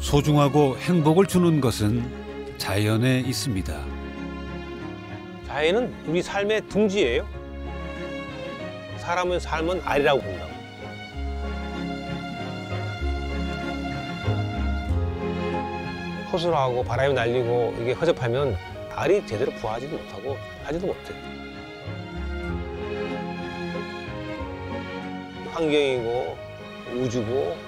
소중하고 행복을 주는 것은 자연에 있습니다. 자연은 우리 삶의 둥지예요. 사람의 삶은 알이라고 본다고. 호수하고 바람이 날리고 이게 허접하면 알이 제대로 부화하지도 못하고 하지도 못해요. 환경이고 우주고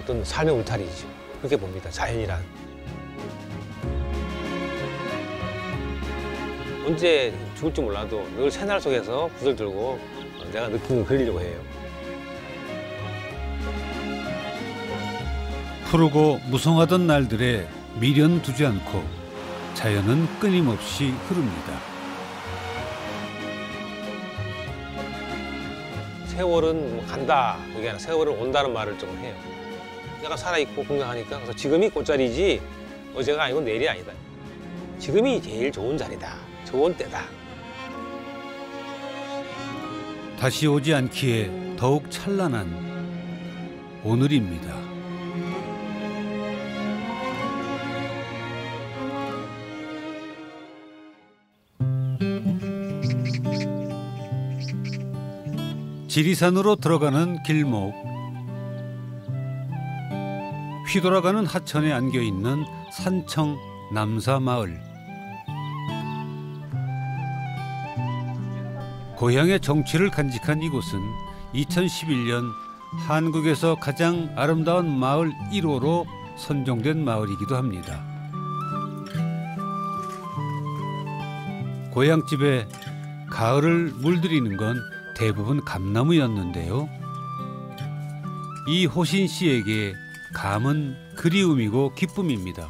어떤 삶의 울타리이죠. 그렇게 봅니다, 자연이란. 언제 죽을지 몰라도 늘 새날 속에서 붓을 들고 내가 느낌을 그리려고 해요. 푸르고 무성하던 날들에 미련 두지 않고 자연은 끊임없이 흐릅니다. 세월은 간다, 그게 아니라 세월은 온다는 말을 좀 해요. 내가 살아있고 건강하니까 그래서 지금이 꽃자리지 어제가 아니고 내일이 아니다. 지금이 제일 좋은 자리다, 좋은 때다. 다시 오지 않기에 더욱 찬란한 오늘입니다. 지리산으로 들어가는 길목, 휘돌아가는 하천에 안겨있는 산청 남사마을. 고향의 정취를 간직한 이곳은 2011년 한국에서 가장 아름다운 마을 1호로 선정된 마을이기도 합니다. 고향집에 가을을 물들이는 건 대부분 감나무였는데요. 이호신 씨에게 감은 그리움이고 기쁨입니다.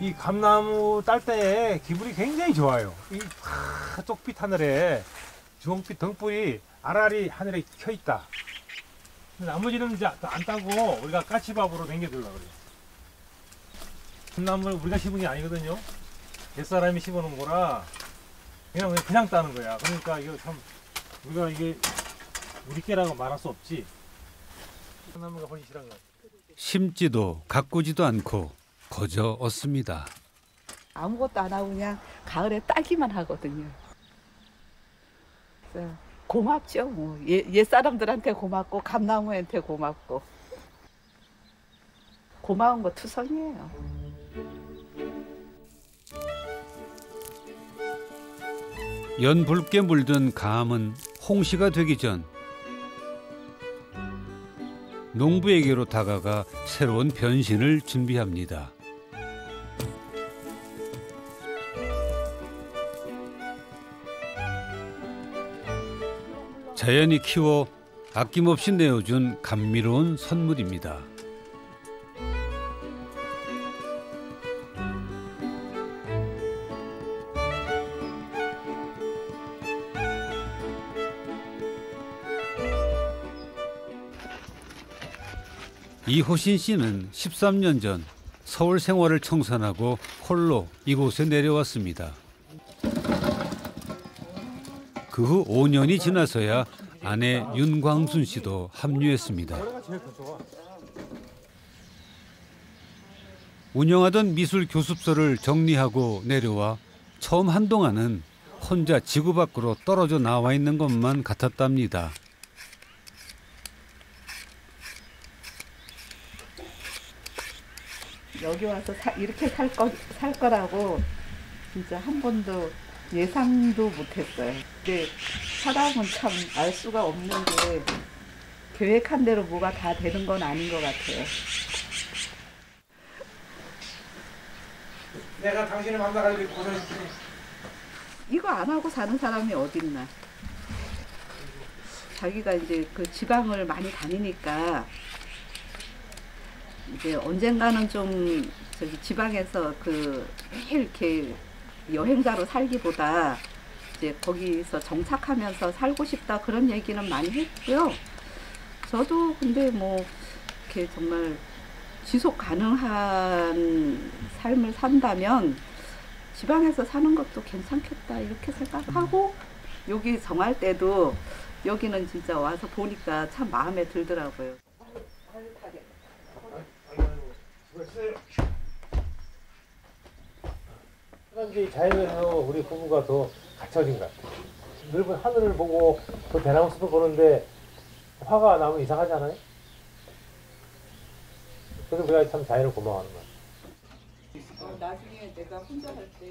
이 감나무 딸 때 기분이 굉장히 좋아요. 이 쪽빛 하늘에 주홍빛 등불이 알알이 하늘에 켜 있다. 나머지는 이제 안 따고 우리가 까치밥으로 댕겨두려고 그래요. 감나무를 우리가 심은 게 아니거든요. 옛사람이 심어놓은 거라 그냥 따는 거야. 그러니까 이거 참 우리가 이게 우리 깨라고 말할 수 없지. 심지도 가꾸지도 않고 거저 얻습니다. 아무것도 안 하고 그냥 가을에 따기만 하거든요. 고맙죠. 뭐. 옛사람들한테 고맙고 감나무한테 고맙고. 고마운 거 투성이에요. 연붉게 물든 감은 홍시가 되기 전 농부에게로 다가가 새로운 변신을 준비합니다. 자연이 키워 아낌없이 내어준 감미로운 선물입니다. 이호신 씨는 13년 전 서울 생활을 청산하고 홀로 이곳에 내려왔습니다. 그 후 5년이 지나서야 아내 윤광순 씨도 합류했습니다. 운영하던 미술 교습소를 정리하고 내려와 처음 한동안은 혼자 지구 밖으로 떨어져 나와 있는 것만 같았답니다. 여기 와서 이렇게 살 거라고 진짜 한 번도 예상도 못했어요. 근데 사람은 참 알 수가 없는 게 계획한 대로 뭐가 다 되는 건 아닌 것 같아요. 내가 당신을 만나가지고 고생했지. 이거 안 하고 사는 사람이 어딨나. 자기가 이제 그 지방을 많이 다니니까 이제 언젠가는 좀 저기 지방에서 그 매일 이렇게 여행자로 살기보다 이제 거기서 정착하면서 살고 싶다 그런 얘기는 많이 했고요. 저도 근데 뭐 이렇게 정말 지속 가능한 삶을 산다면 지방에서 사는 것도 괜찮겠다 이렇게 생각하고 여기 정할 때도 여기는 진짜 와서 보니까 참 마음에 들더라고요. 현지 자연에서 우리 부부가 더 갇혀진 것 같아요. 넓은 하늘을 보고 그 대나무 숲을 보는데 화가 나면 이상하지 않아요? 그래서 우리가 참 자연을 고마워하는 거예요.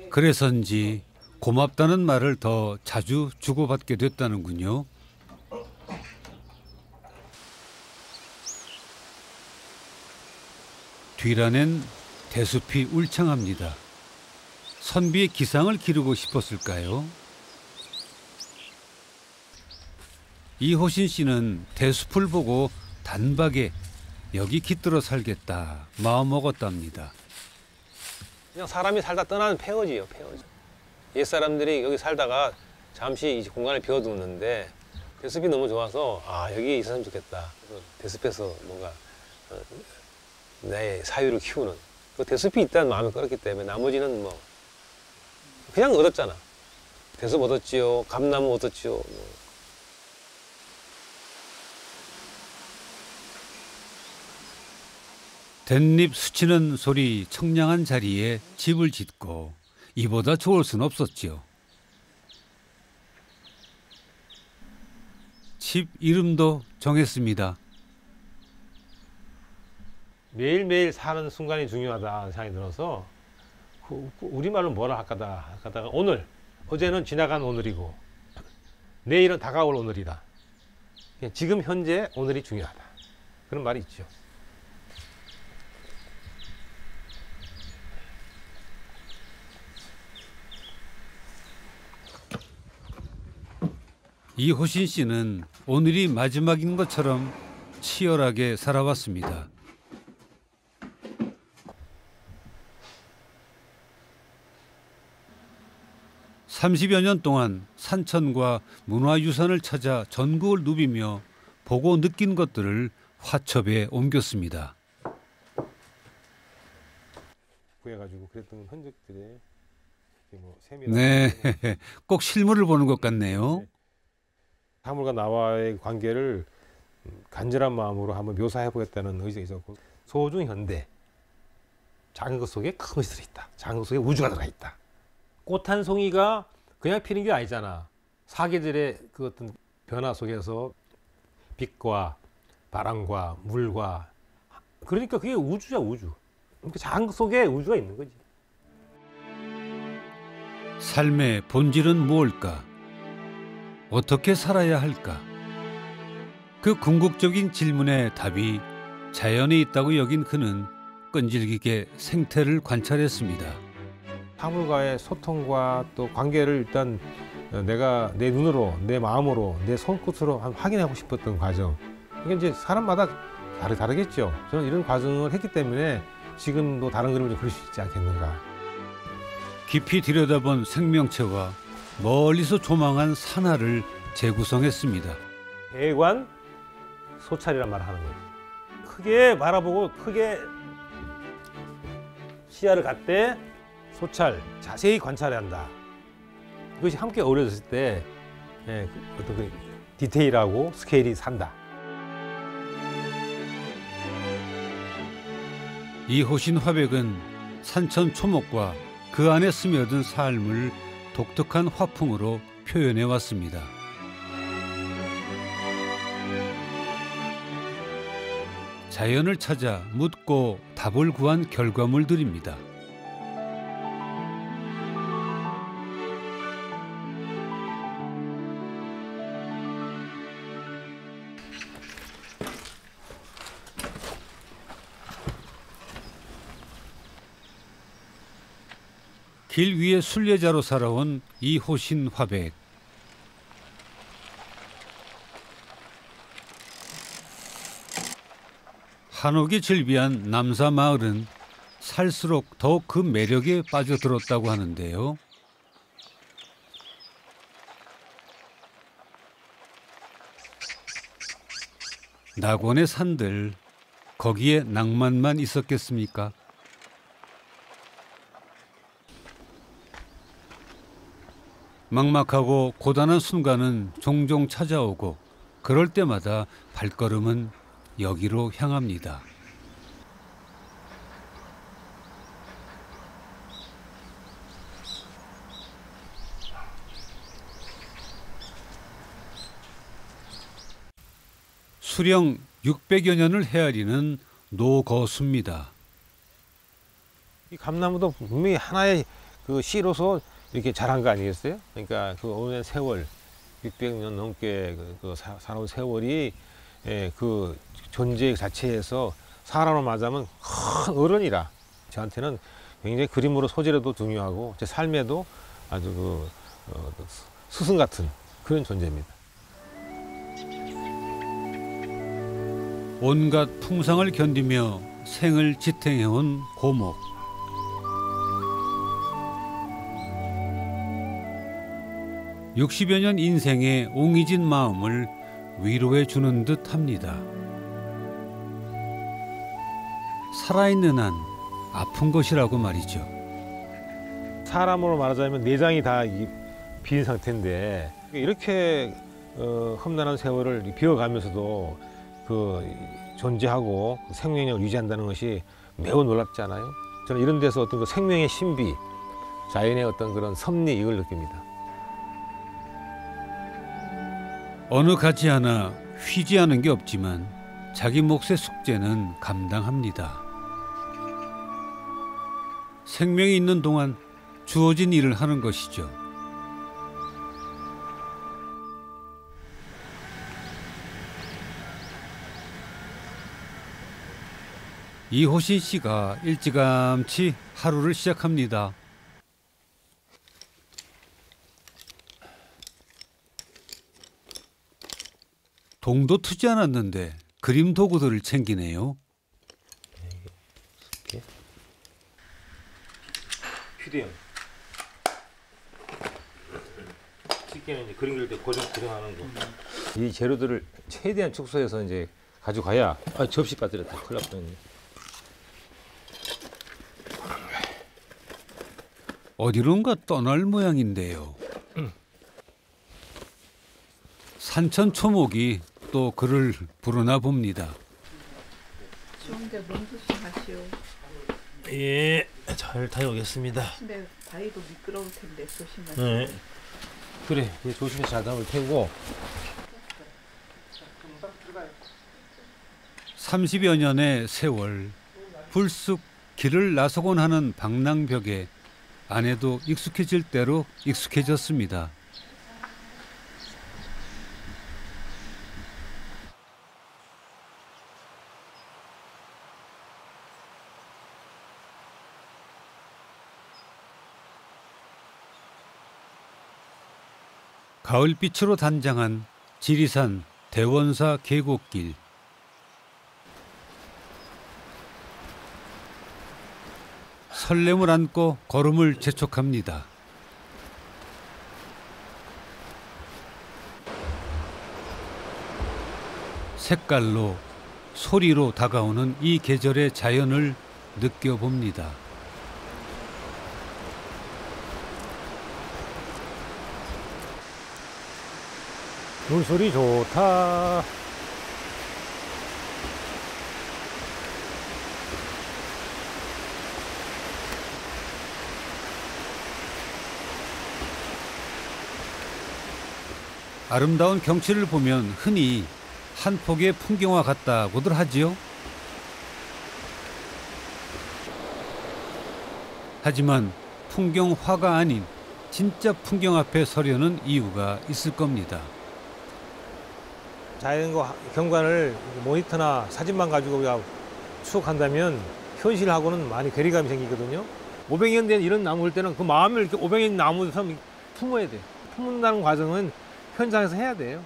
그래서인지 고맙다는 말을 더 자주 주고받게 됐다는군요. 뒤란엔 대숲이 울창합니다. 선비의 기상을 기르고 싶었을까요? 이호신 씨는 대숲을 보고 단박에 여기 깃들어 살겠다 마음먹었답니다. 그냥 사람이 살다 떠나는 폐허지예요, 폐허지. 옛사람들이 여기 살다가 잠시 이 공간을 비워두는데 대숲이 너무 좋아서 아, 여기 있었으면 좋겠다. 그래서 대숲에서 뭔가 내 사유를 키우는 그 대숲이 있다는 마음을 끌었기 때문에 나머지는 뭐 그냥 얻었잖아. 대숲 얻었지요, 감나무 얻었지요. 뭐. 댄잎 스치는 소리 청량한 자리에 집을 짓고 이보다 좋을 순 없었지요. 집 이름도 정했습니다. 매일매일 사는 순간이 중요하다는 생각이 들어서 우리말로 뭐라 할까다가 오늘, 어제는 지나간 오늘이고 내일은 다가올 오늘이다. 지금 현재 오늘이 중요하다. 그런 말이 있죠. 이호신 씨는 오늘이 마지막인 것처럼 치열하게 살아왔습니다. (30여 년) 동안 산천과 문화유산을 찾아 전국을 누비며 보고 느낀 것들을 화첩에 옮겼습니다. 네, 꼭 실물을 보는 것 같네요. 사물과 나와의 관계를 간절한 마음으로 한번 묘사해보겠다는 의지가 있었고, 소중 현대, 작은 것 속에 큰 것이 들어있다. 작은 것 속에 우주가 들어있다. 꽃 한 송이가 그냥 피는 게 아니잖아. 사계절의 그 어떤 변화 속에서 빛과 바람과 물과, 그러니까 그게 우주야, 우주. 그러니까 작은 것 속에 우주가 있는 거지. 삶의 본질은 무엇일까? 어떻게 살아야 할까? 그 궁극적인 질문의 답이 자연에 있다고 여긴 그는 끈질기게 생태를 관찰했습니다. 사물과의 소통과 또 관계를 일단 내가 내 눈으로, 내 마음으로, 내 손끝으로 확인하고 싶었던 과정. 이게 이제 사람마다 다르겠죠. 저는 이런 과정을 했기 때문에 지금도 다른 그림을 좀 그릴 수 있지 않겠는가. 깊이 들여다본 생명체와 멀리서 조망한 산하를 재구성했습니다. 대관 소찰이란 말을 하는 거예요. 크게 바라보고 크게 시야를 갖되 소찰, 자세히 관찰해야 한다. 그것이 함께 어우러졌을 때 어떤 그 디테일하고 스케일이 산다. 이호신 화백은 산천 초목과 그 안에 스며든 삶을 독특한 화풍으로 표현해 왔습니다. 자연을 찾아 묻고 답을 구한 결과물들입니다. 길 위의 순례자로 살아온 이호신 화백. 한옥이 즐비한 남사 마을은 살수록 더욱 그 매력에 빠져들었다고 하는데요. 낙원의 산들, 거기에 낭만만 있었겠습니까? 막막하고 고단한 순간은 종종 찾아오고 그럴 때마다 발걸음은 여기로 향합니다. 수령 600여 년을 헤아리는 노거수입니다. 이 감나무도 분명히 하나의 그 씨로서 이렇게 자란 거 아니겠어요? 그러니까 그 오랜 세월, 600년 넘게 그 살아온 세월이 그 존재 자체에서 사람으로 말하자면 큰 어른이라 저한테는 굉장히 그림으로 소재로도 중요하고 제 삶에도 아주 그 스승 같은 그런 존재입니다. 온갖 풍상을 견디며 생을 지탱해온 고목. (60여 년) 인생의 옹이진 마음을 위로해주는 듯 합니다. 살아있는 한 아픈 것이라고 말이죠. 사람으로 말하자면 내장이 다 빈 상태인데 이렇게 험난한 세월을 비워가면서도 그 존재하고 생명력을 유지한다는 것이 매우 놀랍지 않아요? 저는 이런 데서 어떤 그 생명의 신비, 자연의 어떤 그런 섭리 이걸 느낍니다. 어느 가지 하나 휘지 않은 게 없지만 자기 몫의 숙제는 감당합니다. 생명이 있는 동안 주어진 일을 하는 것이죠. 이호신 씨가 일찌감치 하루를 시작합니다. 동도 트지 않았는데 그림 도구들을 챙기네요. 휴대용. 쉽게는 이제 그림 그릴 때 고정하는 거. 이 재료들을 최대한 축소해서 이제 가져가야. 아, 접시 빠뜨렸다. 큰일 났다. 어디론가 떠날 모양인데요. 산천 초목이 또 그를 부르나 봅니다. 좋은데 몸 조심하시오. 예, 잘 다녀오겠습니다. 근데 바위도 미끄러울 텐데 조심하세요. 네. 그래, 예, 조심해서 잘 다녀올 테고. 30여 년의 세월, 불쑥 길을 나서곤 하는 방랑벽에 아내도 익숙해질 대로 익숙해졌습니다. 가을빛으로 단장한 지리산 대원사 계곡길. 설렘을 안고 걸음을 재촉합니다. 색깔로, 소리로 다가오는 이 계절의 자연을 느껴봅니다. 물소리 좋다. 아름다운 경치를 보면 흔히 한 폭의 풍경화 같다고들 하지요. 하지만 풍경화가 아닌 진짜 풍경 앞에 서려는 이유가 있을 겁니다. 자연과 경관을 모니터나 사진만 가지고 우리가 추억한다면 현실하고는 많이 괴리감이 생기거든요. 500년 된 이런 나무일 때는 그 마음을 이렇게 500년 나무처럼 품어야 돼요. 품는다는 과정은 현장에서 해야 돼요.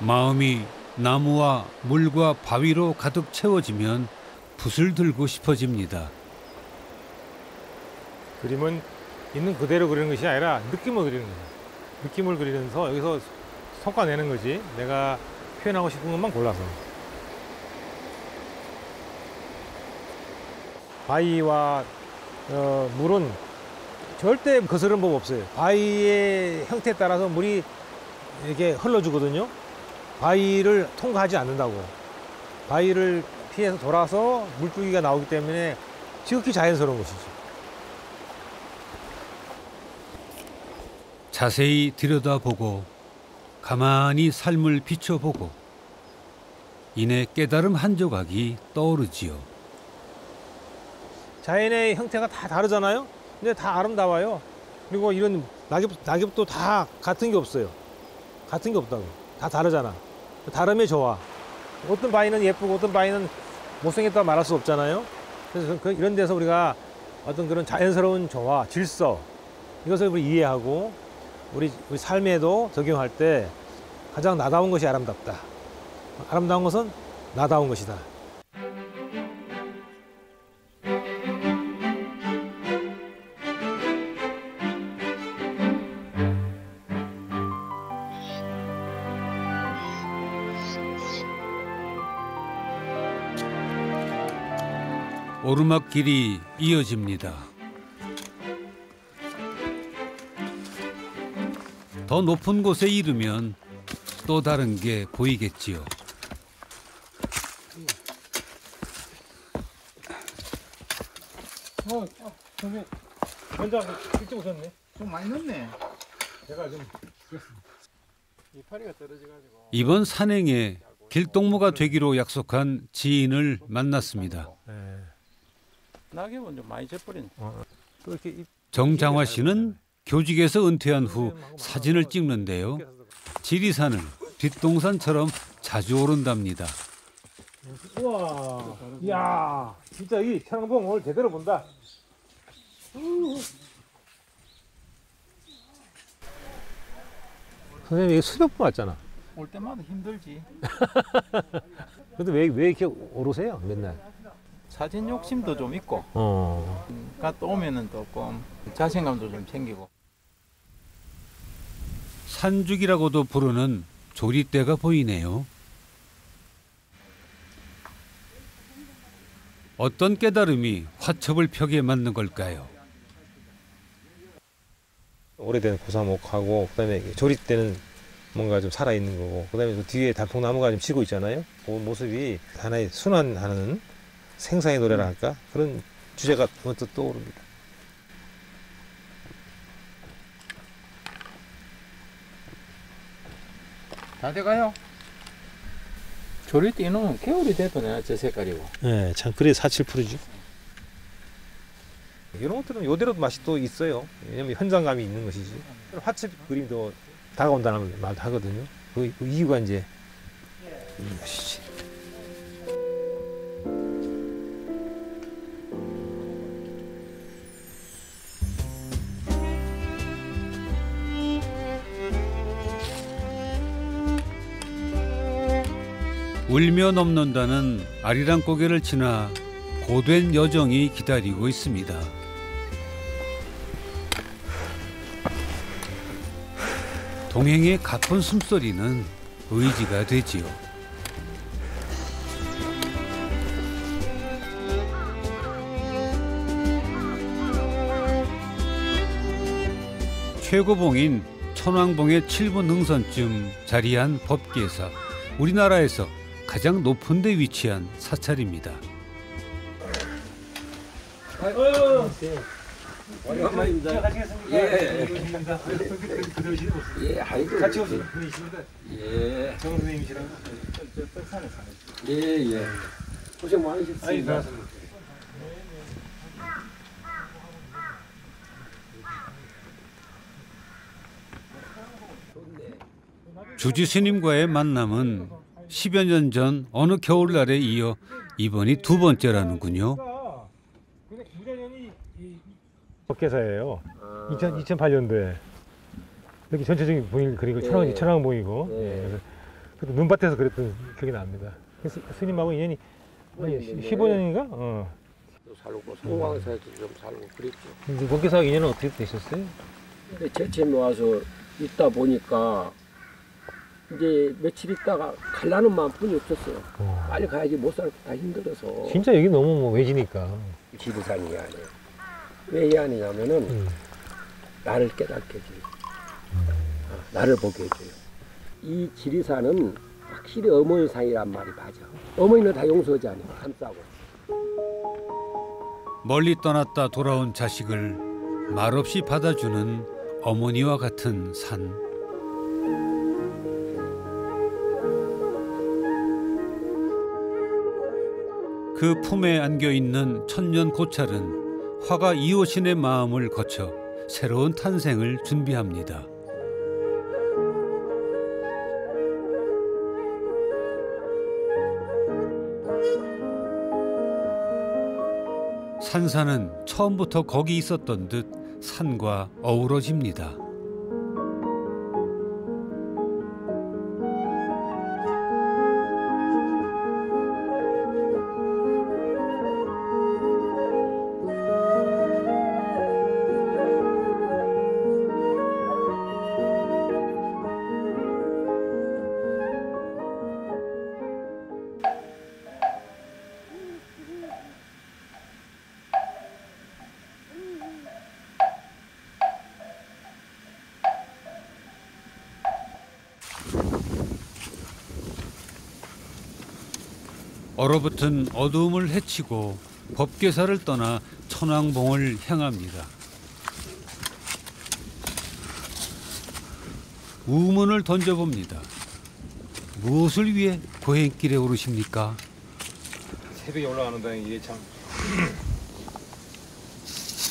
마음이 나무와 물과 바위로 가득 채워지면 붓을 들고 싶어집니다. 그림은 있는 그대로 그리는 것이 아니라 느낌을 그리는 거예요. 느낌을 그리면서 여기서 섞어내는 거지. 내가 표현하고 싶은 것만 골라서. 바위와 물은 절대 거스름 법 없어요. 바위의 형태에 따라서 물이 이렇게 흘러주거든요. 바위를 통과하지 않는다고. 바위를 피해서 돌아서 물줄기가 나오기 때문에 지극히 자연스러운 것이죠. 자세히 들여다보고 가만히 삶을 비춰보고 이내 깨달음 한 조각이 떠오르지요. 자연의 형태가 다 다르잖아요. 근데 다 아름다워요. 그리고 이런 낙엽도 다 같은 게 없어요. 같은 게 없다고. 다 다르잖아. 다름의 조화. 어떤 바위는 예쁘고 어떤 바위는 못생겼다고 말할 수 없잖아요. 그래서 이런 데서 우리가 어떤 그런 자연스러운 조화, 질서 이것을 우리 이해하고 우리 삶에도 적용할 때 가장 나다운 것이 아름답다. 아름다운 것은 나다운 것이다. 오르막길이 이어집니다. 더 높은 곳에 이르면 또 다른 게 보이겠지요. 선생님, 먼저 일찍 오셨네. 좀 많이 늦네. 제가 좀 이파리가 떨어져가지고. 이번 산행에 길동무가 되기로 약속한 지인을 만났습니다. 네. 낙엽은 좀 많이 져버린. 정장화 씨는 교직에서 은퇴한 후 사진을 찍는데요. 지리산을 뒷동산처럼 자주 오른답니다. 우와, 이야, 진짜 이 천왕봉 오늘 제대로 본다. 선생님 이게 수렵봉 왔잖아. 올 때마다 힘들지. 근데 왜 이렇게 오르세요 맨날? 사진 욕심도 좀 있고 갔다 오면은 조금 자신감도 좀 생기고. 산죽이라고도 부르는 조리대가 보이네요. 어떤 깨달음이 화첩을 펴게 만든 걸까요? 오래된 고사목하고 그다음에 조리대는 뭔가 좀 살아있는 거고, 그다음에 그 뒤에 단풍나무가 좀 치고 있잖아요. 그 모습이 하나의 순환하는 생사의 노래라 할까? 그런 주제가 먼저 떠오릅니다. 다 돼가요? 조리띠 이놈은 겨울이 돼도 내가 저 색깔이고. 네, 참 그래 4~7%지. 이런 것들은 이대로 맛이 또 있어요. 왜냐면 현장감이 있는 것이지. 화첩 그림도 다가온다는 말도 하거든요. 그 이유가 이제 이것이지. 울며 넘는다는 아리랑 고개를 지나 고된 여정이 기다리고 있습니다. 동행의 가쁜 숨소리는 의지가 되지요. 최고봉인 천왕봉의 7분 능선쯤 자리한 법계사, 우리나라에서 가장 높은 데 위치한 사찰입니다. 주지 스님과의 만남은 10여 년 전 어느 겨울날에 이어 이번이 두 번째라는군요. 법계사예요. 2008년도에 이렇게 전체적인 봉이 그리고 천왕봉이고 그때 눈밭에서 그랬던 기억이 납니다. 스님하고 인연이 15년인가? 살고 소강사에서 좀 살고 그랬죠. 법계사 인연은 어떻게 되셨어요? 제체 와서 있다 보니까 이제 며칠 있다가 갈라는 마음뿐이 없었어요. 빨리 가야지 못 살고 다 힘들어서. 진짜 여기 너무 뭐 외지니까. 지리산이 아니에요. 왜 이안이냐면은 나를 깨닫게 해줘요. 나를 보게 해줘요. 이 지리산은 확실히 어머니 산이란 말이 맞아. 어머니는 다 용서하지 않아요. 안 싸고. 멀리 떠났다 돌아온 자식을 말없이 받아주는 어머니와 같은 산. 그 품에 안겨있는 천년 고찰은 화가 이호신의 마음을 거쳐 새로운 탄생을 준비합니다. 산사는 처음부터 거기 있었던 듯 산과 어우러집니다. 얼어붙은 어두움을 헤치고 법계사를 떠나 천왕봉을 향합니다. 우문을 던져봅니다. 무엇을 위해 고행길에 오르십니까? 새벽에 올라가는데 이게 참...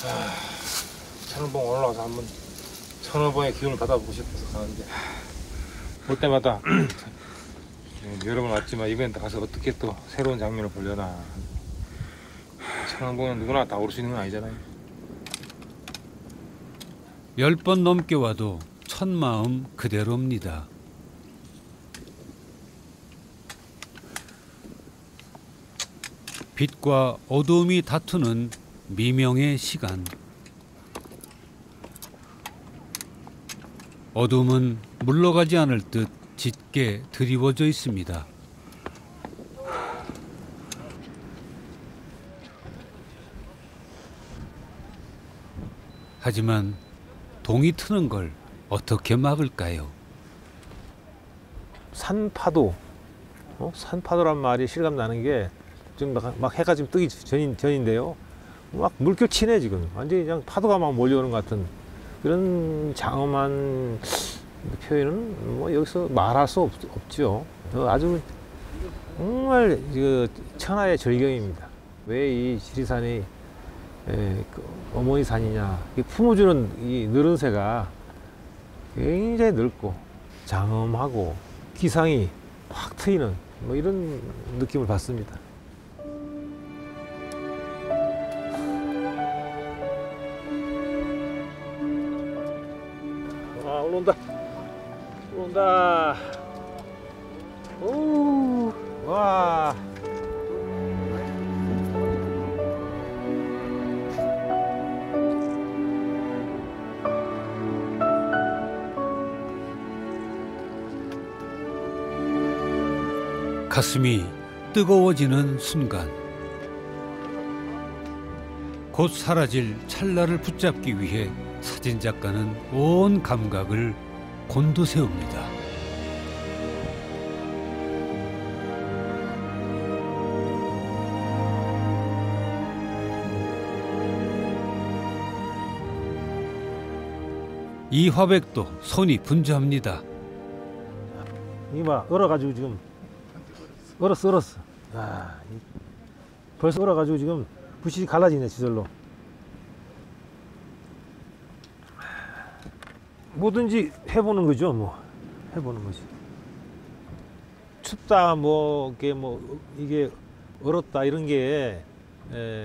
아, 천왕봉 올라가서 한번 천왕봉의 기운을 받아보고 싶어서 가는데 볼 때마다 여러 번 왔지만 이번엔 가서 어떻게 또 새로운 장면을 보려나. 천왕봉은 누구나 다 오를 수 있는 건 아니잖아요. 10번 넘게 와도 첫 마음 그대로입니다. 빛과 어두움이 다투는 미명의 시간. 어둠은 물러가지 않을 듯 짙게 드리워져 있습니다. 하지만 동이 트는 걸 어떻게 막을까요? 산파도, 산파도란 말이 실감 나는 게 지금 막 해가 지금 뜨기 전인데요. 막 물결치네 지금. 완전히 그냥 파도가 막 몰려오는 것 같은 그런 장엄한 표현은 뭐 여기서 말할 수 없죠. 아주 정말 그 천하의 절경입니다. 왜 이 지리산이 어머니 산이냐. 품어주는 이 느른새가 굉장히 넓고 장엄하고 기상이 확 트이는 뭐 이런 느낌을 받습니다. 아, 올라온다. 온다. 오, 와. 가슴이 뜨거워지는 순간. 곧 사라질 찰나를 붙잡기 위해 사진작가는 온 감각을 곤두세웁니다. 이 화백도 손이 분주합니다. 이봐 얼어가지고 지금 얼었어. 아, 벌써 얼어가지고 지금 붓이 갈라지네 지절로. 뭐든지 해보는 거죠, 뭐. 해보는 거지. 춥다, 이게 얼었다, 이런 게,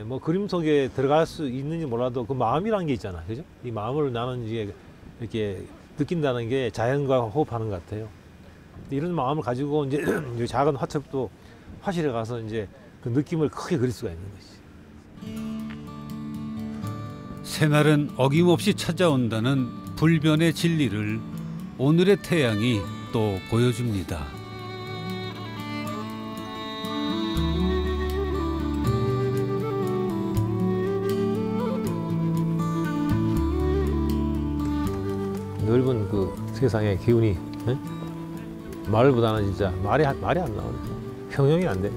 뭐, 그림 속에 들어갈 수 있는지 몰라도 그 마음이란 게 있잖아. 그죠? 이 마음을 나는 이제 이렇게 느낀다는 게 자연과 호흡하는 것 같아요. 이런 마음을 가지고 이제 작은 화첩도 화실에 가서 이제 그 느낌을 크게 그릴 수가 있는 거지. 새날은 어김없이 찾아온다는 불변의 진리를 오늘의 태양이 또 보여줍니다. 넓은 그 세상의 기운이 네? 말보다는 진짜 말이 안 나오네. 형용이 안 되네.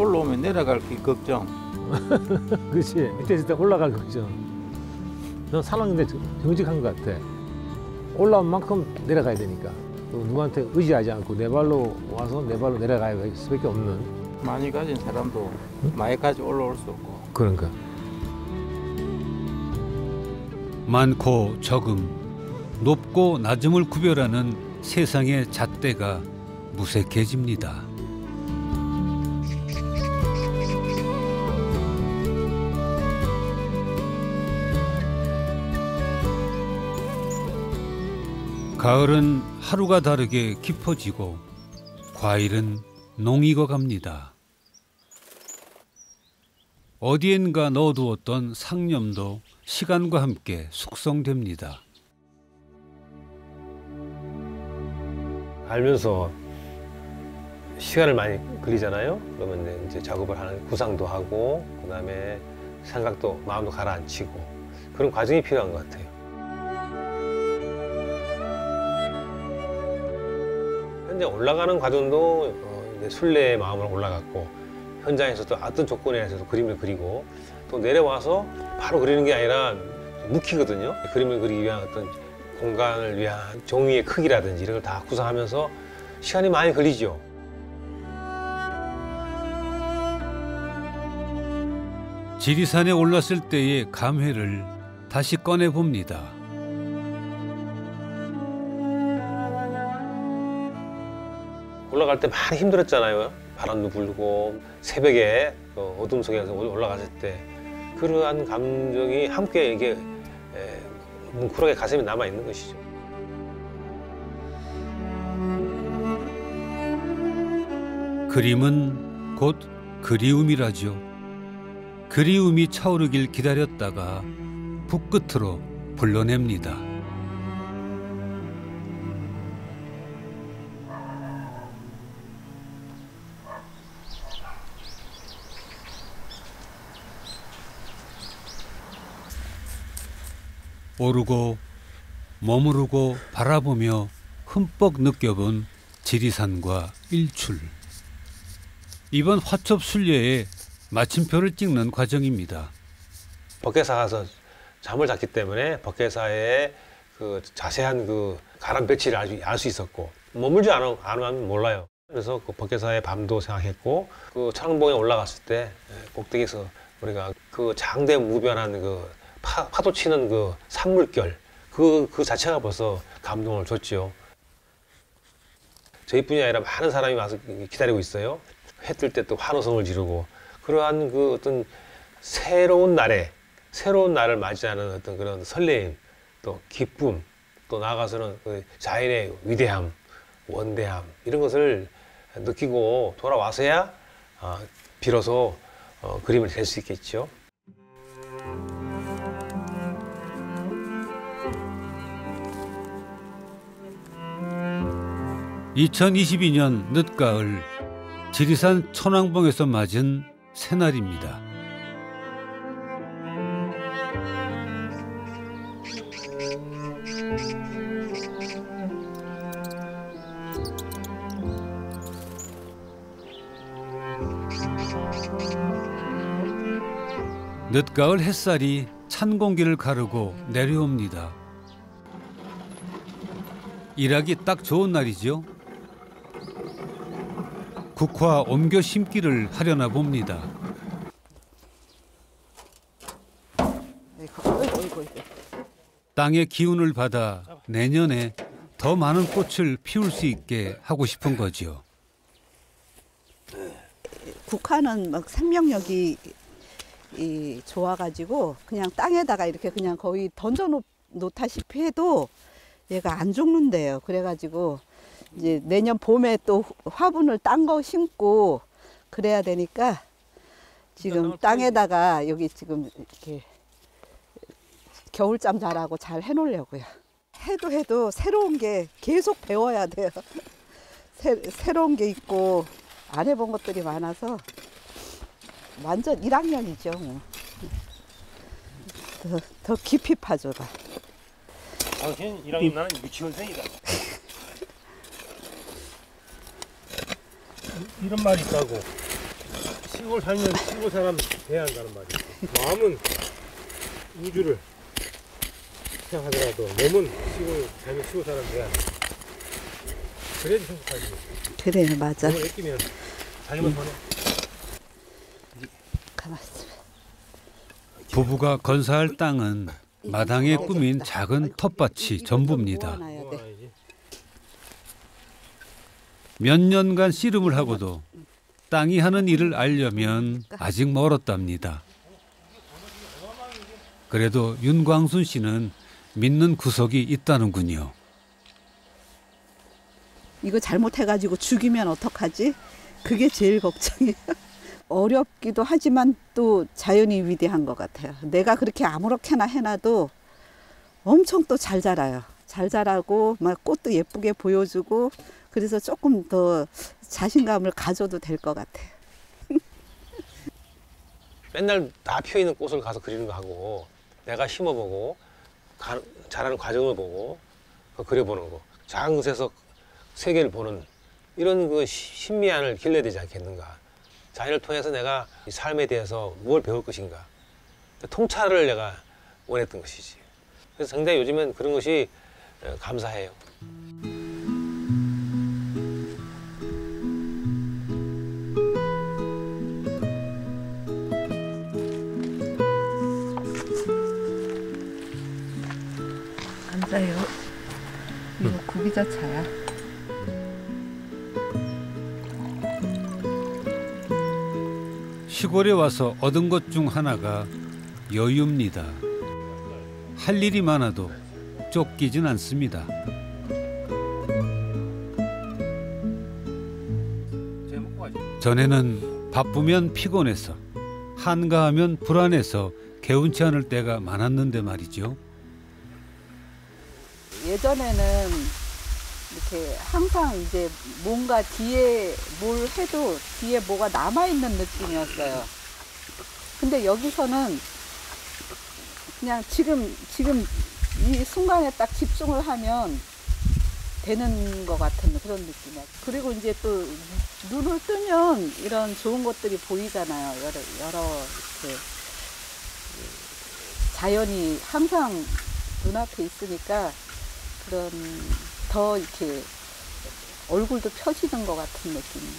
올라오면 내려갈 길 걱정. 그렇지. 밑에 있을 때 올라갈 걱정. 넌 사람인데 정직한 것 같아. 올라온 만큼 내려가야 되니까. 누구한테 의지하지 않고 내 발로 와서 내 발로 내려가야 할 수밖에 없는. 많이 가진 사람도 응? 많이까지 올라올 수 없고. 그러니까. 많고 적음, 높고 낮음을 구별하는 세상의 잣대가 무색해집니다. 가을은 하루가 다르게 깊어지고 과일은 농익어 갑니다. 어디엔가 넣어두었던 상념도 시간과 함께 숙성됩니다. 알면서 시간을 많이 걸리잖아요. 그러면 이제 작업을 하는 구상도 하고 그다음에 생각도 마음도 가라앉히고 그런 과정이 필요한 것 같아요. 현재 올라가는 과정도 순례의 마음으로 올라갔고 현장에서 또 어떤 조건에서도 그림을 그리고 또 내려와서 바로 그리는 게 아니라 묵히거든요. 그림을 그리기 위한 어떤 공간을 위한 종이의 크기라든지 이런 걸 다 구상하면서 시간이 많이 걸리죠. 지리산에 올랐을 때의 감회를 다시 꺼내봅니다. 올라갈 때 많이 힘들었잖아요. 바람도 불고 새벽에 어둠 속에서 올라갔을 때 그러한 감정이 함께 이게 뭉클하게 가슴에 남아있는 것이죠. 그림은 곧 그리움이라죠. 그리움이 차오르길 기다렸다가 붓끝으로 불러냅니다. 오르고 머무르고 바라보며 흠뻑 느껴본 지리산과 일출. 이번 화첩 순례에 마침표를 찍는 과정입니다. 법계사 가서 잠을 잤기 때문에 법계사의 그 자세한 그 가람 배치를 아주 알 수 있었고 머물지 않으면 몰라요. 그래서 그 법계사의 밤도 생각했고 그 천왕봉에 올라갔을 때 꼭대기에서 우리가 그 장대무변한 그 파도 치는 그 산물결 그 자체가 벌써 감동을 줬죠. 저희뿐이 아니라 많은 사람이 와서 기다리고 있어요. 해 뜰 때 또 환호성을 지르고 그러한 그 어떤 새로운 날을 맞이하는 어떤 그런 설레임, 또 기쁨, 또 나아가서는 그 자연의 위대함, 원대함 이런 것을 느끼고 돌아와서야 비로소 그림을 셀 수 있겠죠. (2022년) 늦가을 지리산 천왕봉에서 맞은 새날입니다. 늦가을 햇살이 찬 공기를 가르고 내려옵니다. 일하기 딱 좋은 날이죠. 국화 옮겨 심기를 하려나 봅니다. 땅의 기운을 받아 내년에 더 많은 꽃을 피울 수 있게 하고 싶은 거죠. 국화는 막 생명력이 좋아가지고 그냥 땅에다가 이렇게 그냥 거의 던져놓다시피 해도 얘가 안 죽는데요. 그래가지고 이제 내년 봄에 또 화분을 딴 거 심고 그래야 되니까 지금 땅에다가 여기 지금 이렇게 겨울잠 자라고 잘 해놓으려고요. 해도 새로운 게 계속 배워야 돼요. 새로운 게 있고 안 해본 것들이 많아서 완전 1학년이죠. 뭐. 더 깊이 파줘라. 당신이랑 나는 유치원생이다. 이런 말이 있다고. 시골 살면 시골 사람 돼야 한다는 말이 있어. 마음은 우주를 생각하더라도 몸은 시골 살면 시골 사람 돼야 한다. 그래야지 성숙하지. 그래, 맞아. 몸을 아끼면 살림을 버려. 가만있으면. 부부가 건사할 땅은 마당에 꾸민 작은 텃밭이 전부입니다. 몇 년간 씨름을 하고도 땅이 하는 일을 알려면 아직 멀었답니다. 그래도 윤광순 씨는 믿는 구석이 있다는군요. 이거 잘못해가지고 죽이면 어떡하지? 그게 제일 걱정이에요. 어렵기도 하지만 또 자연이 위대한 것 같아요. 내가 그렇게 아무렇게나 해놔도 엄청 또 잘 자라요. 잘 자라고 막 꽃도 예쁘게 보여주고 그래서 조금 더 자신감을 가져도 될 것 같아요. 맨날 다 피어있는 꽃을 가서 그리는 거 하고 내가 심어보고 자라는 과정을 보고 그려보는 거. 작은 곳에서 세계를 보는 이런 그 신미안을 길러야 되지 않겠는가. 자연을 통해서 내가 이 삶에 대해서 뭘 배울 것인가. 통찰을 내가 원했던 것이지. 그래서 상당히 요즘엔 그런 것이 감사해요. 감사해요. 이거 구비자 차야. 시골에 와서 얻은 것 중 하나가 여유입니다. 할 일이 많아도 쫓기진 않습니다. 전에는 바쁘면 피곤해서 한가하면 불안해서 개운치 않을 때가 많았는데 말이죠. 예전에는 이렇게 항상 이제 뭔가 뒤에 뭘 해도 뒤에 뭐가 남아있는 느낌이었어요. 근데 여기서는 그냥 지금 이 순간에 딱 집중을 하면 되는 것 같은 그런 느낌이야. 그리고 이제 또 눈을 뜨면 이런 좋은 것들이 보이잖아요. 여러 이렇게 자연이 항상 눈앞에 있으니까 그런 더 이렇게 얼굴도 펴지는 것 같은 느낌인데.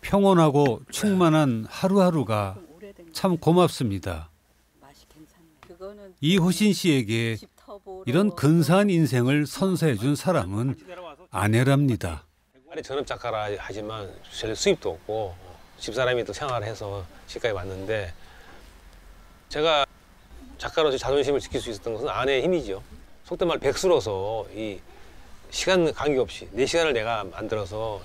평온하고 충만한 하루하루가 참 고맙습니다. 이호신 씨에게 이런 근사한 인생을 선사해준 사람은 아내랍니다. 전업 작가라 하지만 제 수입도 없고 집사람이 또 생활해서 시까지 왔는데 제가 작가로서 자존심을 지킬 수 있었던 것은 아내의 힘이죠. 속된 말 백수로서 이 시간 관계 없이 내 시간을 내가 만들어서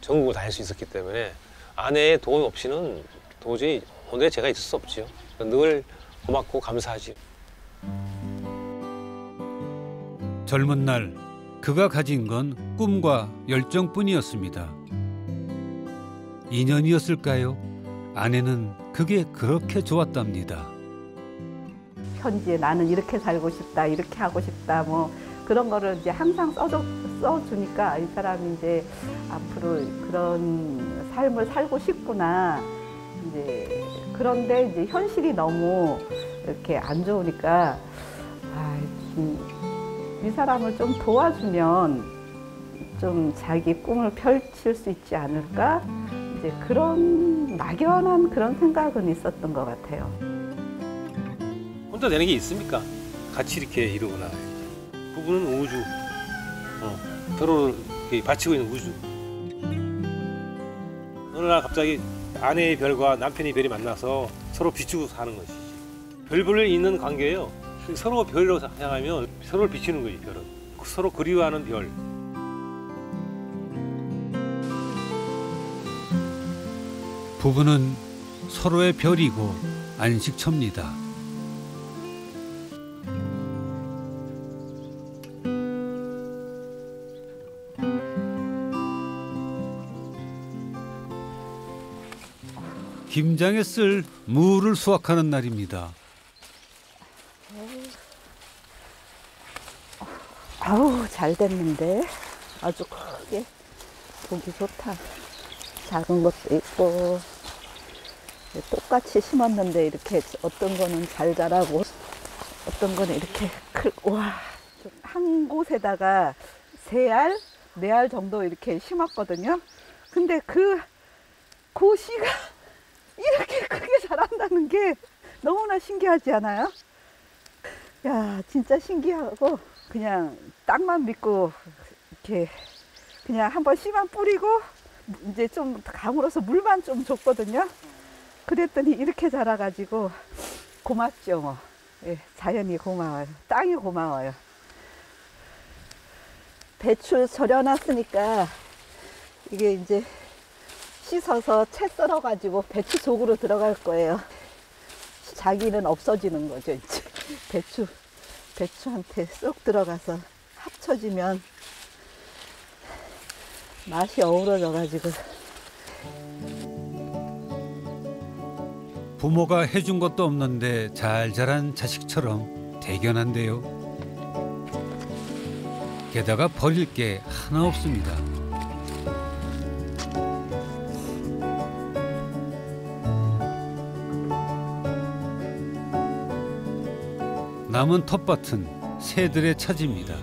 전국을 다닐 수 있었기 때문에 아내의 도움 없이는 도저히 오늘의 제가 있을 수 없지요. 늘 고맙고 감사하지. 젊은 날 그가 가진 건 꿈과 열정뿐이었습니다. 인연이었을까요? 아내는 그게 그렇게 좋았답니다. 편지에 나는 이렇게 살고 싶다, 이렇게 하고 싶다, 뭐 그런 거를 이제 항상 써주니까 이 사람이 이제 앞으로 그런 삶을 살고 싶구나. 이제 그런데 이제 현실이 너무 이렇게 안 좋으니까 아, 이 사람을 좀 도와주면 좀 자기 꿈을 펼칠 수 있지 않을까? 이제 그런 막연한 그런 생각은 있었던 것 같아요. 혼자 되는 게 있습니까? 같이 이렇게 이루거나. 부부는 우주, 서로를 바치고 있는 우주. 어느 날 갑자기 아내의 별과 남편의 별이 만나서 서로 비추고 사는 것이지. 별볼일 있는 관계예요. 서로 별로 향하면 서로를 비추는 거지, 별은. 서로 그리워하는 별. 부부는 서로의 별이고 안식처입니다. 김장에 쓸 무를 수확하는 날입니다. 아우, 잘 됐는데. 아주 크게. 보기 좋다. 작은 것도 있고. 똑같이 심었는데 이렇게 어떤 거는 잘 자라고 어떤 거는 이렇게 크고. 와, 한 곳에다가 3알, 4알 정도 이렇게 심었거든요. 근데 그 고시가 이렇게 크게 자란다는 게 너무나 신기하지 않아요? 야, 진짜 신기하고 그냥 땅만 믿고 이렇게 그냥 한번 씨만 뿌리고 이제 좀 감으로서 물만 좀 줬거든요. 그랬더니 이렇게 자라가지고 고맙죠, 뭐. 예, 자연이 고마워요. 땅이 고마워요. 배추 절여놨으니까 이게 이제 씻어서 채 썰어가지고 배추 속으로 들어갈 거예요. 자기는 없어지는 거죠, 이제. 배추한테 쏙 들어가서 합쳐지면 맛이 어우러져가지고. 부모가 해준 것도 없는데 잘 자란 자식처럼 대견한데요. 게다가 버릴 게 하나 없습니다. 남은 텃밭은 새들의 차지입니다.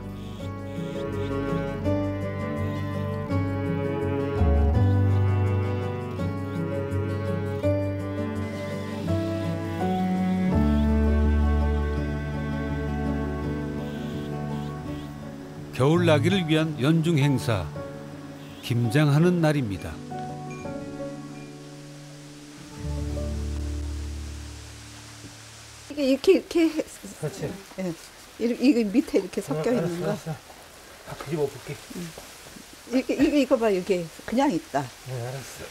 겨울 나기를 위한 연중 행사, 김장하는 날입니다. 이게 이렇게 그렇지. 예. 이게 밑에 이렇게 섞여 있는 거. 아, 그게 뭐 볼게. 이게 이거 봐. 이게 그냥 있다. 네, 알았어.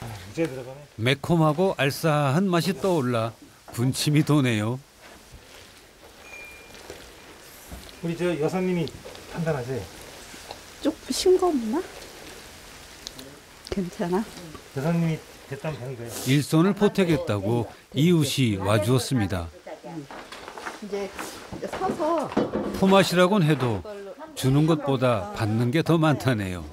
아, 이제 들어가네. 매콤하고 알싸한 맛이 떠올라 군침이 도네요. 우리 저 여사님이 판단하세요. 조금 싱겁나? 괜찮아? 여사님이 됐다면 되는 거예요. 일손을 보태겠다고 이웃이 와주었습니다. 이제 서서. 포맛이라곤 해도 주는 것보다 받는 게 더 많다네요.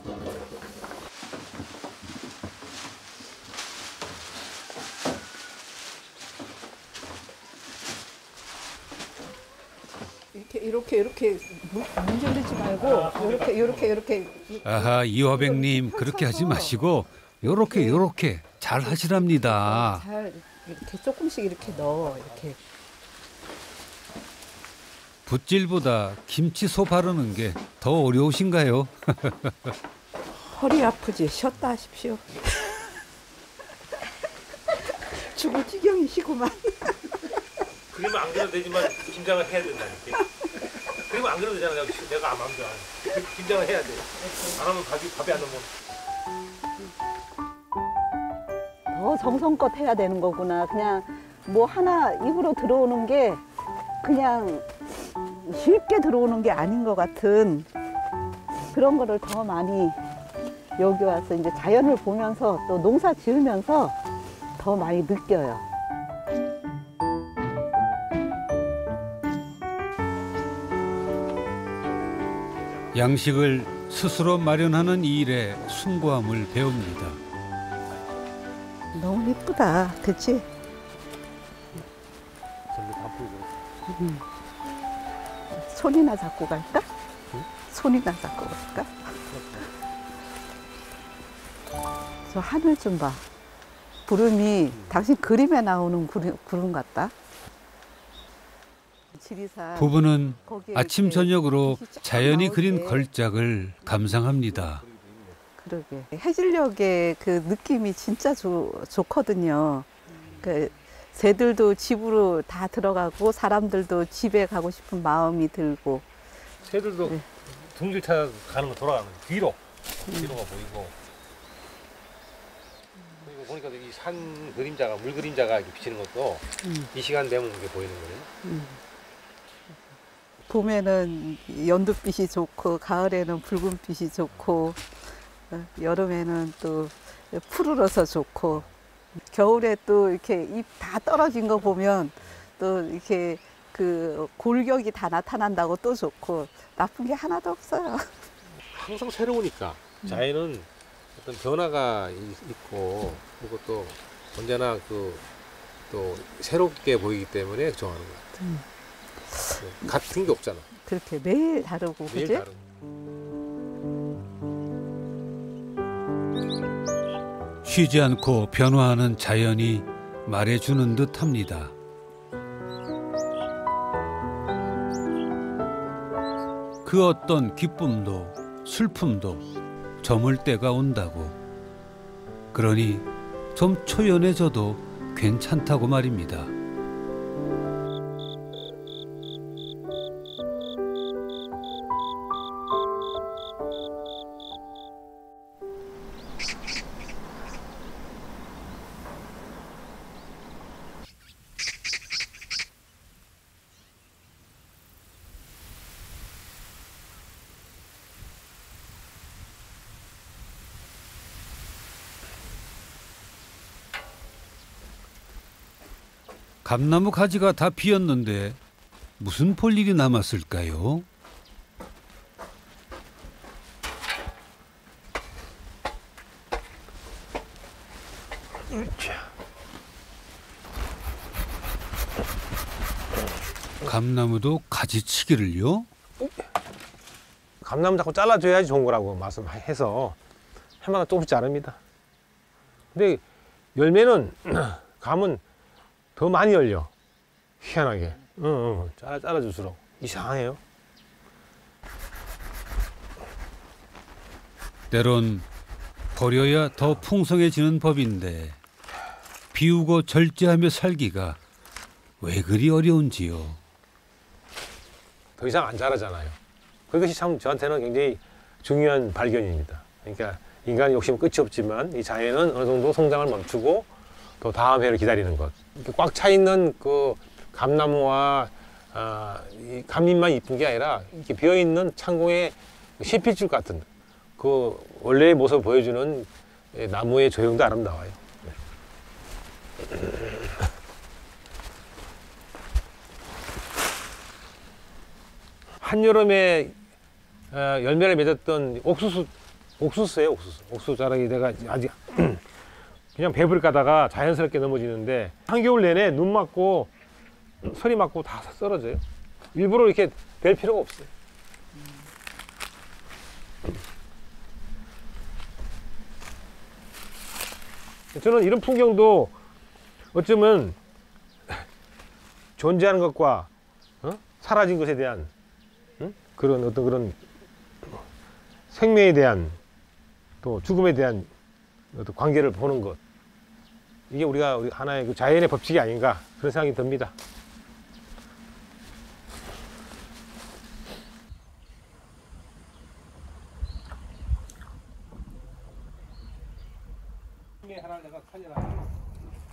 이렇게 문지르지 말고 이렇게. 아하, 이화백님 그렇게 하지 마시고 요렇게 잘 하시랍니다. 잘 이렇게 조금씩 이렇게 넣어. 이렇게 붓질보다 김치소 바르는 게 더 어려우신가요? 허리 아프지. 쉬었다 하십시오. 죽을 지경이시구만. 그러면 안 그래도 되지만 김장을 해야 된다니까. 그리고 안 그래도 되잖아. 내가 안 하면 김장을 해야 돼. 안 하면 밥이 안 넘어. 더 정성껏 해야 되는 거구나. 그냥 뭐 하나 입으로 들어오는 게 그냥 쉽게 들어오는 게 아닌 것 같은 그런 거를 더 많이 여기 와서 이제 자연을 보면서 또 농사 지으면서 더 많이 느껴요. 양식을 스스로 마련하는 이 일에 숭고함을 배웁니다. 너무 예쁘다, 그렇지? 손이나 잡고 갈까? 응? 손이나 잡고 갈까? 저 하늘 좀 봐. 구름이 당신 그림에 나오는 구름 같다. 부부는 아침 저녁으로 자연이 그린 걸작을 감상합니다. 그러게 해질녘의 그 느낌이 진짜 좋거든요. 그 새들도 집으로 다 들어가고 사람들도 집에 가고 싶은 마음이 들고. 새들도 네. 둥지 찾아 가는 거 돌아가는 거. 뒤로가 보이고. 그리고 보니까 이 산 그림자가 물 그림자가 이렇게 비치는 것도 이 시간 되면 이게 보이는 거예요. 봄에는 연두빛이 좋고 가을에는 붉은빛이 좋고 여름에는 또 푸르러서 좋고, 겨울에 또 이렇게 잎 다 떨어진 거 보면 또 이렇게 그 골격이 다 나타난다고 또 좋고, 나쁜 게 하나도 없어요. 항상 새로우니까 자연은 어떤 변화가 있고, 그리고 또 언제나 그 또 새롭게 보이기 때문에 좋아하는 것 같아요. 같은 게 없잖아. 그렇게 매일 다르고, 매일 그치? 다르고. 쉬지 않고 변화하는 자연이 말해주는 듯합니다. 그 어떤 기쁨도 슬픔도 저물 때가 온다고. 그러니 좀 초연해져도 괜찮다고 말입니다. 감나무 가지가 다 피었는데 무슨 볼일이 남았을까요? 감나무도 가지치기를요? 감나무 자꾸 잘라줘야지 좋은 거라고 말씀해서 해마다 조금씩 자릅니다. 근데 열매는 감은 더 많이 열려. 희한하게. 응. 잘라줄수록. 이상해요. 때론 버려야 더 풍성해지는 법인데 비우고 절제하며 살기가 왜 그리 어려운지요. 더 이상 안 자라잖아요. 그것이 참 저한테는 굉장히 중요한 발견입니다. 그러니까 인간의 욕심은 끝이 없지만 이 자연은 어느 정도 성장을 멈추고 또 다음 해를 기다리는 것. 꽉 차 있는 그 감나무와 이 감잎만 이쁜 게 아니라 이렇게 비어 있는 창공의 실핏줄 같은 그 원래의 모습을 보여주는 나무의 조형도 아름다워요. 한여름에 열매를 맺었던 옥수수예요, 옥수수. 옥수수 자락이 내가 아직 그냥 배불 가다가 자연스럽게 넘어지는데 한겨울 내내 눈 맞고 서리 맞고 다 쓰러져요. 일부러 이렇게 될 필요가 없어요. 저는 이런 풍경도 어쩌면 존재하는 것과 사라진 것에 대한 그런 어떤 그런 생명에 대한 또 죽음에 대한 어떤 관계를 보는 것. 이게 우리가 하나의 그 자연의 법칙이 아닌가 그런 생각이 듭니다.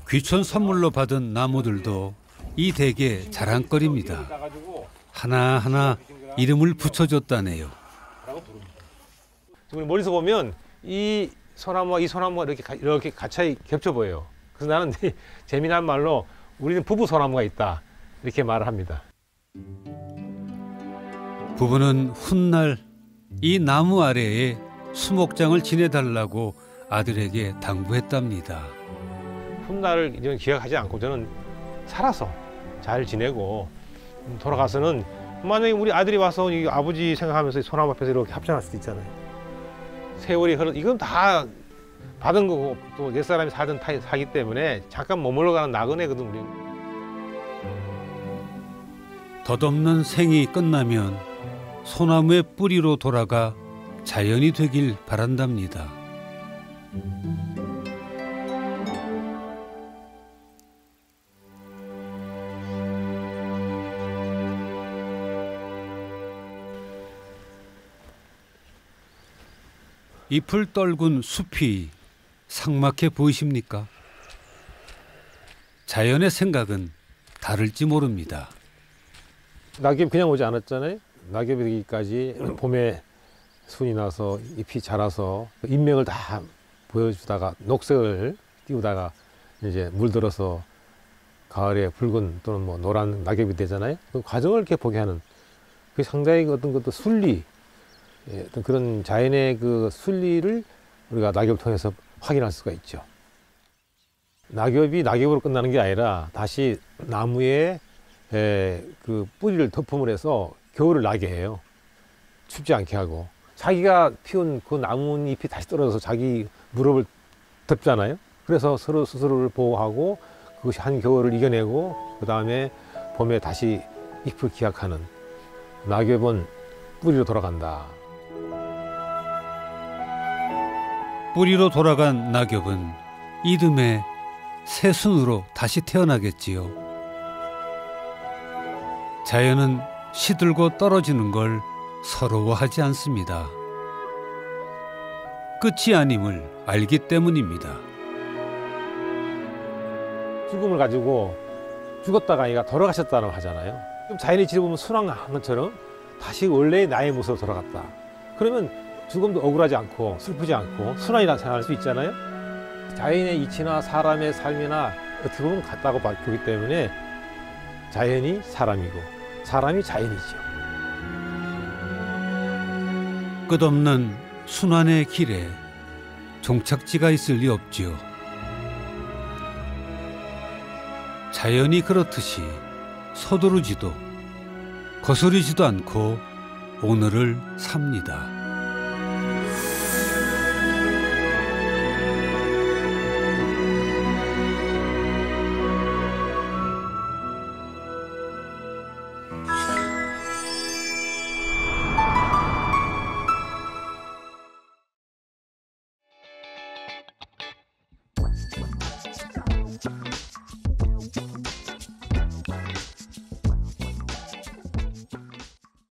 귀촌 선물로 받은 나무들도 이 댁의 자랑거리입니다. 하나하나 이름을 붙여줬다네요. 우리 멀리서 보면 이 소나무와 이 소나무가 이렇게 같이 겹쳐 보여요. 그래서 나는 재미난 말로 우리는 부부 소나무가 있다 이렇게 말을 합니다. 부부는 훗날 이 나무 아래에 수목장을 지내달라고 아들에게 당부했답니다. 훗날을 저는 기억하지 않고 저는 살아서 잘 지내고 돌아가서는 만약에 우리 아들이 와서 이 아버지 생각하면서 소나무 앞에서 이렇게 합장할 수도 있잖아요. 세월이 흐른 이건 다 받은 거고 또 옛 사람이 사던 사기 때문에 잠깐 머물러 가는 나그네거든 우리. 덧없는 생이 끝나면 소나무의 뿌리로 돌아가 자연이 되길 바란답니다. 잎을 떨군 숲이 삭막해 보이십니까? 자연의 생각은 다를지 모릅니다. 낙엽이 그냥 오지 않았잖아요. 낙엽이기까지 봄에 순이 나서 잎이 자라서 인맥을 다 보여주다가 녹색을 띄우다가 이제 물들어서 가을에 붉은 또는 뭐 노란 낙엽이 되잖아요. 그 과정을 이렇게 보게 하는, 그 상당히 어떤 것도 순리, 어떤 그런 자연의 그 순리를 우리가 낙엽을 통해서 확인할 수가 있죠. 낙엽이 낙엽으로 끝나는 게 아니라 다시 나무에 그 뿌리를 덮음을 해서 겨울을 나게 해요. 춥지 않게 하고. 자기가 피운 그 나뭇잎이 다시 떨어져서 자기 무릎을 덮잖아요. 그래서 서로 스스로를 보호하고 그것이 한겨울을 이겨내고 그 다음에 봄에 다시 잎을 기약하는, 낙엽은 뿌리로 돌아간다. 뿌리로 돌아간 낙엽은 이듬해 새순으로 다시 태어나겠지요. 자연은 시들고 떨어지는 걸 서러워하지 않습니다. 끝이 아님을 알기 때문입니다. 죽음을 가지고 죽었다가 얘가 돌아가셨다고 하잖아요. 그럼 자연의 질을 보면 순환한 것처럼 다시 원래의 나의 모습으로 돌아갔다. 그러면 죽음도 억울하지 않고 슬프지 않고 순환이라고 생각할 수 있잖아요. 자연의 이치나 사람의 삶이나 어떻게 보면 같다고 보기 때문에 자연이 사람이고 사람이 자연이죠. 끝없는 순환의 길에 종착지가 있을 리 없지요. 자연이 그렇듯이 서두르지도 거스르지도 않고 오늘을 삽니다.